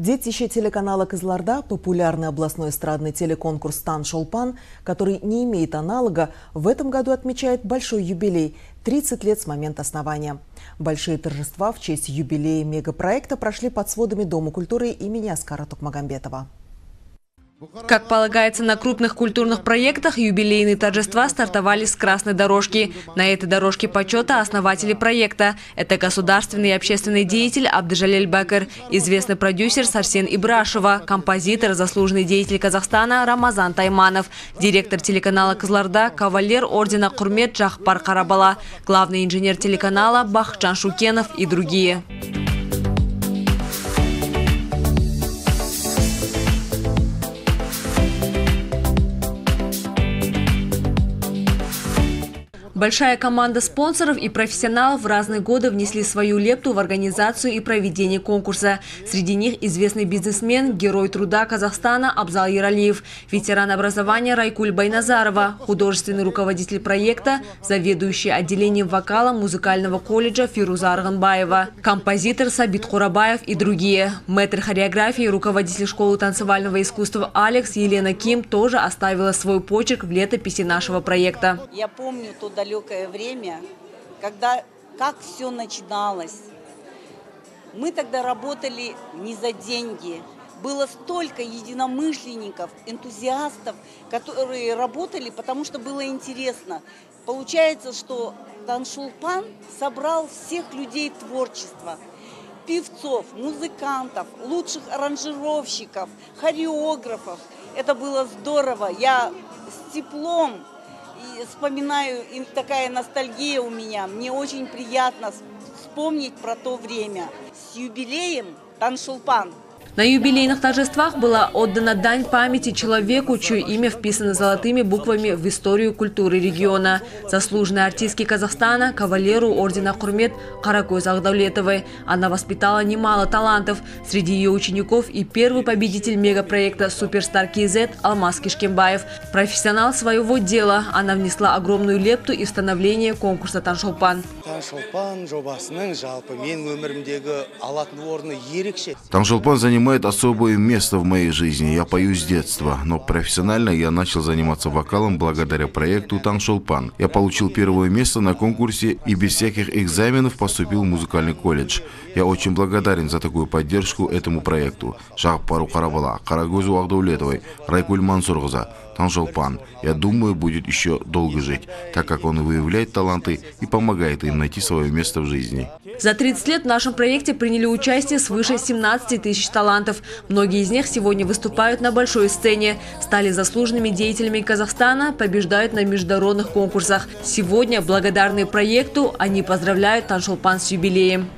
Детище телеканала «Кызылорда», популярный областной эстрадный телеконкурс «Таншолпан», который не имеет аналога, в этом году отмечает большой юбилей – 30 лет с момента основания. Большие торжества в честь юбилея мегапроекта прошли под сводами Дома культуры имени Аскара Токмаганбетова. Как полагается, на крупных культурных проектах юбилейные торжества стартовали с красной дорожки. На этой дорожке почета основатели проекта. Это государственный и общественный деятель Абдажалиль Бекер, известный продюсер Сарсен Ибрашева, композитор, заслуженный деятель Казахстана Рамазан Тайманов, директор телеканала «Кызылорда», кавалер ордена Курмет Джахпар Карабала, главный инженер телеканала Бахчан Шукенов и другие. Большая команда спонсоров и профессионалов в разные годы внесли свою лепту в организацию и проведение конкурса. Среди них известный бизнесмен, герой труда Казахстана Абзал Яралиев, ветеран образования Райкуль Байназарова, художественный руководитель проекта, заведующий отделением вокала музыкального колледжа Фируза Арганбаева, композитор Сабит Хурабаев и другие. Мэтр хореографии и руководитель школы танцевального искусства Алекс Елена Ким тоже оставила свой почерк в летописи нашего проекта. Я помню туда далекое время, когда как все начиналось. Мы тогда работали не за деньги. Было столько единомышленников, энтузиастов, которые работали, потому что было интересно. Получается, что Таншолпан собрал всех людей творчества. Певцов, музыкантов, лучших аранжировщиков, хореографов. Это было здорово. Я с теплом вспоминаю, и такая ностальгия у меня. Мне очень приятно вспомнить про то время. С юбилеем, Таншолпан! На юбилейных торжествах была отдана дань памяти человеку, чье имя вписано золотыми буквами в историю культуры региона. Заслуженной артистке Казахстана, кавалеру ордена Курмет Харакоиз Захдавлетовой. Она воспитала немало талантов. Среди ее учеников и первый победитель мегапроекта «Суперстар KZ» Алмаз Кишкембаев. Профессионал своего дела. Она внесла огромную лепту и в становление конкурса «Таншолпан». «Таншолпан» занимает особое место в моей жизни. Я пою с детства, но профессионально я начал заниматься вокалом благодаря проекту «Таншолпан». Я получил первое место на конкурсе и без всяких экзаменов поступил в музыкальный колледж. Я очень благодарен за такую поддержку этому проекту. Джахпару Карабала, Карагозу Агдулетовой, Райкуль Мансургаза. Таншолпан, я думаю, будет еще долго жить, так как он выявляет таланты и помогает им найти свое место в жизни. За 30 лет в нашем проекте приняли участие свыше 17 тысяч талантов. Многие из них сегодня выступают на большой сцене, стали заслуженными деятелями Казахстана, побеждают на международных конкурсах. Сегодня, благодарные проекту, они поздравляют Таншолпан с юбилеем.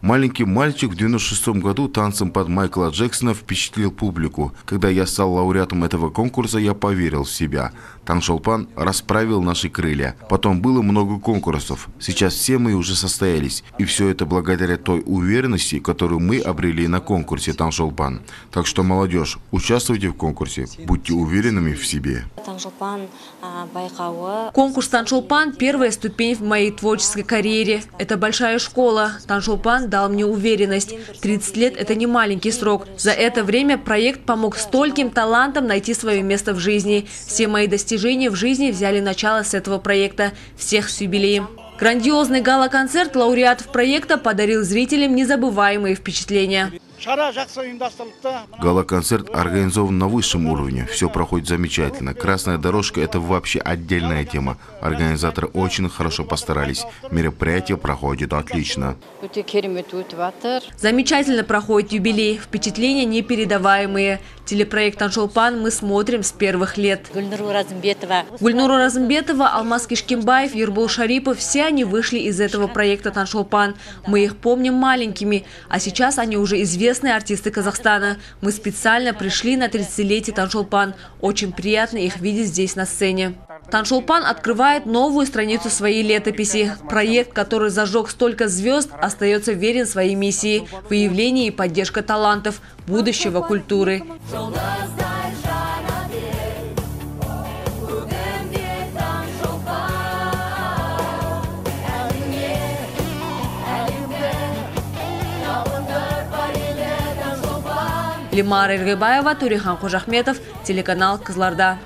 Маленький мальчик в 96-м году танцем под Майкла Джексона впечатлил публику. Когда я стал лауреатом этого конкурса, я поверил в себя. Таншолпан расправил наши крылья. Потом было много конкурсов. Сейчас все мы уже состоялись. И все это благодаря той уверенности, которую мы обрели на конкурсе Таншолпан. Так что, молодежь, участвуйте в конкурсе. Будьте уверенными в себе. Конкурс Таншолпан – первая ступень в моей творческой карьере. Это большая школа. Таншолпан дал мне уверенность. 30 лет – это не маленький срок. За это время проект помог стольким талантам найти свое место в жизни. Все мои достижения в жизни взяли начало с этого проекта. Всех с юбилеем. Грандиозный гала-концерт лауреатов проекта подарил зрителям незабываемые впечатления. Гала-концерт организован на высшем уровне. Все проходит замечательно. Красная дорожка – это вообще отдельная тема. Организаторы очень хорошо постарались. Мероприятие проходит отлично. Замечательно проходит юбилей. Впечатления непередаваемые. Телепроект «Таншолпан» мы смотрим с первых лет. Гульнуру Разумбетова, Алмаз Кишкембаев, Ербол Шарипов – все они вышли из этого проекта «Таншолпан». Мы их помним маленькими, а сейчас они уже известные артисты Казахстана. Мы специально пришли на 30-летие «Таншолпан». Очень приятно их видеть здесь на сцене. Таншолпан открывает новую страницу своей летописи. Проект, который зажег столько звезд, остается верен своей миссии – выявление и поддержка талантов, будущего культуры. Лимара Иргибаева, Турихан Хужахметов, телеканал Кызылорда.